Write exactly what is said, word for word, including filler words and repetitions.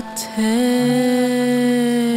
could tell.